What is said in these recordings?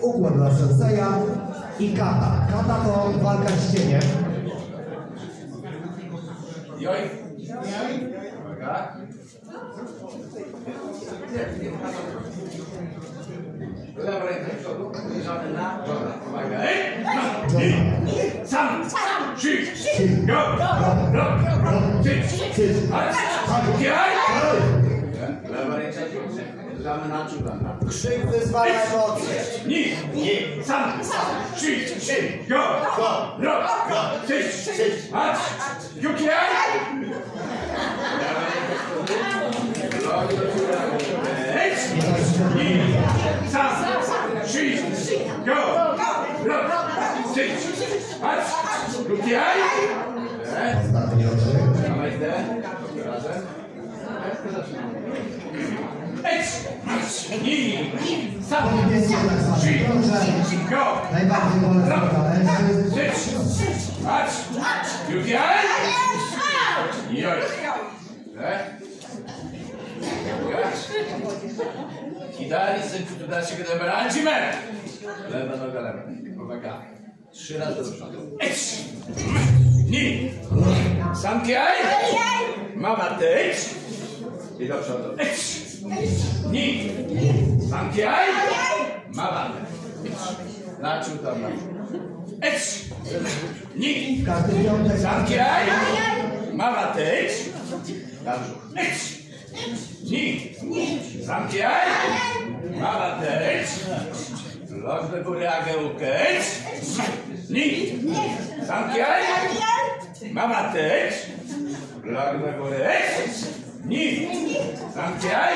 Ukłon dla senseja i kata. Kata to walka z cieniem. Joj. Uwaga. Dobra, do przodu. Zbliżamy na... Dobra, uwaga. Sam! Szyć! Go! Lewa ręka ciągle. Zbliżamy na czubana. Krzyk wyzwala emocje. Nic! Sam! Szyć! Go! Go! Szyć! Patrz! Jukiaj! Lewa ręka ciągle. Logi do czubana. Nic! Sam! Szyć! Go! Go! Szyć! Patrz! Jukiaj! Ostatni oczy. Dawaj zde. Razem. Najbardziej i dalej sobie da się lewa noga lewa. Uwaga. 3 razy do przodu. Ni. Sam kiaj. Mama tyć. I do przodu. Ni. Sam kiaj. Mama. Na czym tam na ni. Sam kiaj. Mama tyć. Na ni. Sam kiaj. Mama tyć. Lożmy góry ageukę. Ni. Sam kiaj. Mama tyć. Lożmy góry. Ni. Sam kiaj.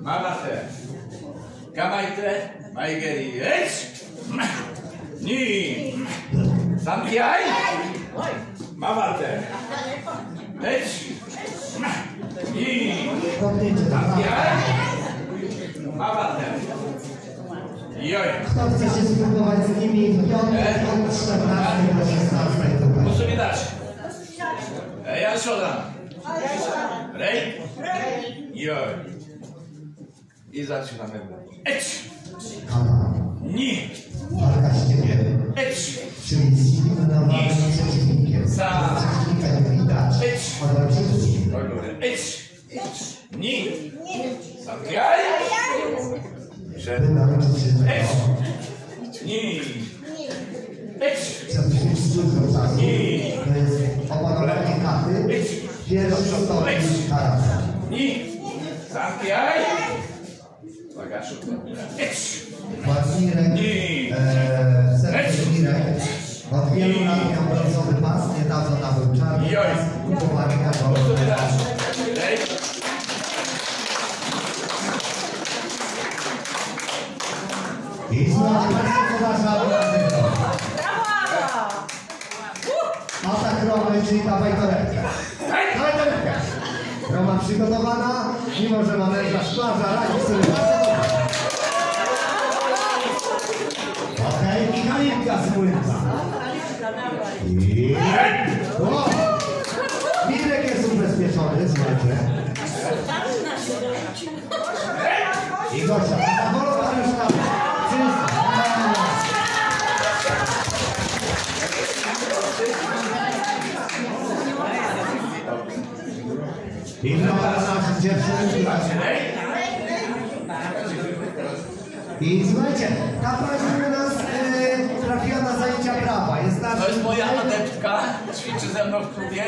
Mama tyć. Kamajte, majgeri, jedź! Ni! Sam kiaj! Mama te! Jedź! Ni! Sam kiaj! Mama te! Joj! Kto chce się spróbować z nimi w piątek od 14 do 16? Muszę mi dać! Ja już odam! Rej! Joj! I zaczynamy. Ecz! Ni! Walka z cieniem. Ecz! Czyli silna walka z przeciwnikiem. Sam! Przeciwnika nie widać. Ecz! Ona przeciwnika. Ecz! Ni! Sam graj! Żeby nauczyć się tego. Ecz! Ni! Ecz! Ni! To jest opanowanie katy. Ecz! Pierwszy stopni. Teraz. Ni! Sam graj! Uwaga, szybko. Płatni ręki. Od wielu lat miał pracowy pas, niedawno nabył czarny pas, kupowany kawałek. I znowu bardzo ważna urazywka. Atak Romy, czyli ta bajkoretka. Bajkoretka. Roma przygotowana, mimo że ma męża szklarza, radzi sobie. Kalinka z młynka. I... O! Mirek jest ubezpieczony, słuchajcie. I Gosia, zadowolona już tam. I droga naszych dziewczyn. I słuchajcie, ta pani nas trafiła na zajęcia prawa. Jest nasza... To jest moja adeptka, ćwiczy ze mną w klubie.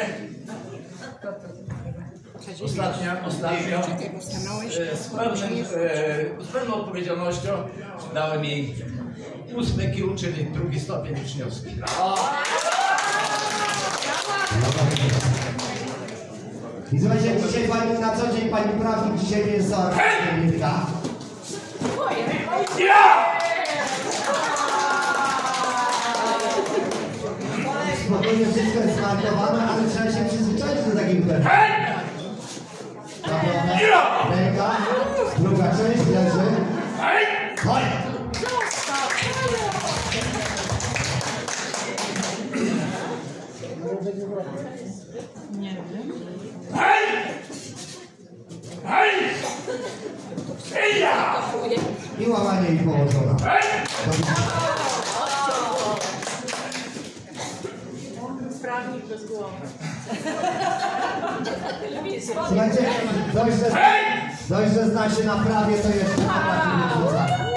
Ostatnio z pewną odpowiedzialnością dałem jej 8 kieł, czyli drugi stopień uczniowski. I słuchajcie, dzisiaj pani na co dzień pani prawnik, dzisiaj jest za... Ja! Spokojnie, wszystko jest smartowane, ale trzeba się przyzwyczaić do takiej uderzeń. Dobra, ręka, druga część leży. Chodź! Nie wiem. I łamanie i położona. Sprawnik bez głowy. Słuchajcie, dość, że zna się na prawie, to jeszcze na prawie.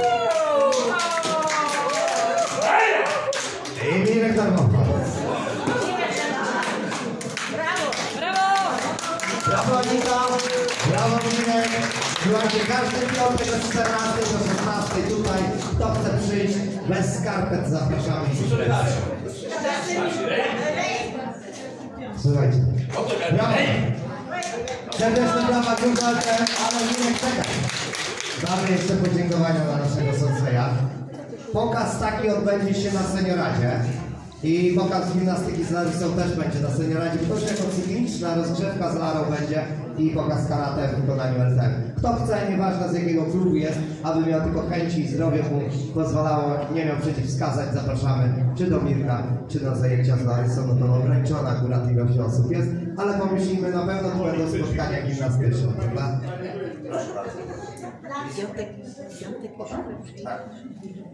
I Mirek Darnochł. Brawo, brawo! Brawo Anita, brawo Mirek. Słuchajcie, każdy piątek od 14 do 16 tutaj. Kto chce przyjść bez skarpet, zapraszamy. Słuchajcie. Brawo. Serdeczne brawa Grunwaldę, ale Mirek czeka. Mamy jeszcze podziękowania dla naszego sąseja. Pokaz taki odbędzie się na senioradzie i pokaz gimnastyki z Larysą też będzie na senioradzie, bo to już jako cykliczna rozgrzewka z Larą będzie i pokaz karate w wykonaniu RTM. Kto chce, nieważne z jakiego klubu jest, aby miał tylko chęci i zdrowie mu pozwalało, nie miał przeciwwskazań, zapraszamy czy do Mirka, czy do zajęcia z Larysą, no to ograniczona akurat ilość osób jest, ale pomyślimy na pewno, że będą spotkania gimnastyczne, prawda? Piątek poszły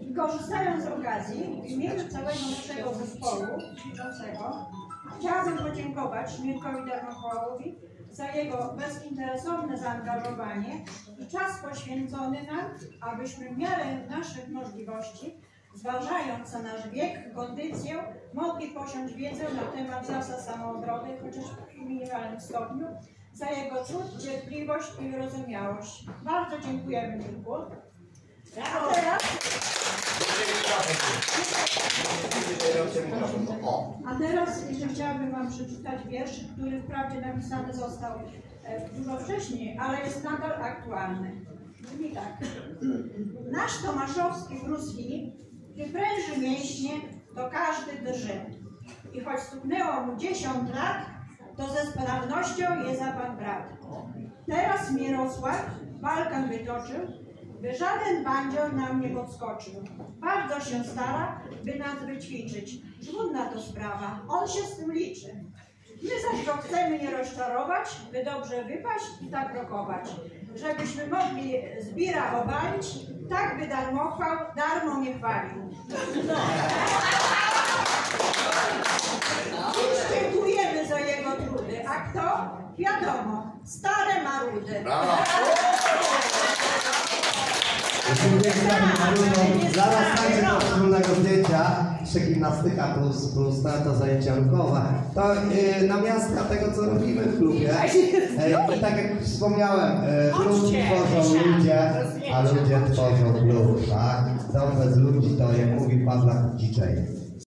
i korzystając z okazji, w imieniu całego naszego zespołu liczącego, chciałabym podziękować Miłkowi Darnochłowi za jego bezinteresowne zaangażowanie i czas poświęcony nam, abyśmy w miarę naszych możliwości, zważając na nasz wiek, kondycję, mogli posiąść wiedzę na temat zasad samoobrony, chociaż w minimalnym stopniu, za jego cud, cierpliwość i wyrozumiałość. Bardzo dziękujemy, Mirku. A teraz... jeszcze chciałabym Wam przeczytać wiersz, który wprawdzie napisany został dużo wcześniej, ale jest nadal aktualny. Brzmi tak. Nasz Tomaszowski w Rusji, gdy pręży mięśnie, to każdy drży. I choć stuknęło mu 10 lat, to ze sprawnością je zapadł brat. Teraz Mirosław Balkan wytoczył, by żaden bandzior nam nie podskoczył. Bardzo się stara, by nas wyćwiczyć. Trudna to sprawa, on się z tym liczy. My zaś go chcemy nie rozczarować, by dobrze wypaść i tak rokować. Żebyśmy mogli zbira obalić, tak by Darnochwał darmo nie chwalił. Dziękujemy za jego trudy, a kto? Wiadomo, stare marudy. Zaraz także do wspólnego zdjęcia, jeszcze gimnastyka plus ta zajęcia ruchowe. To namiastka tego, co robimy w klubie. Tak jak wspomniałem, klub tworzą ludzie, a ludzie tworzą klub. Tak? Dom bez ludzi to, jak mówi Pawlak Dziczej.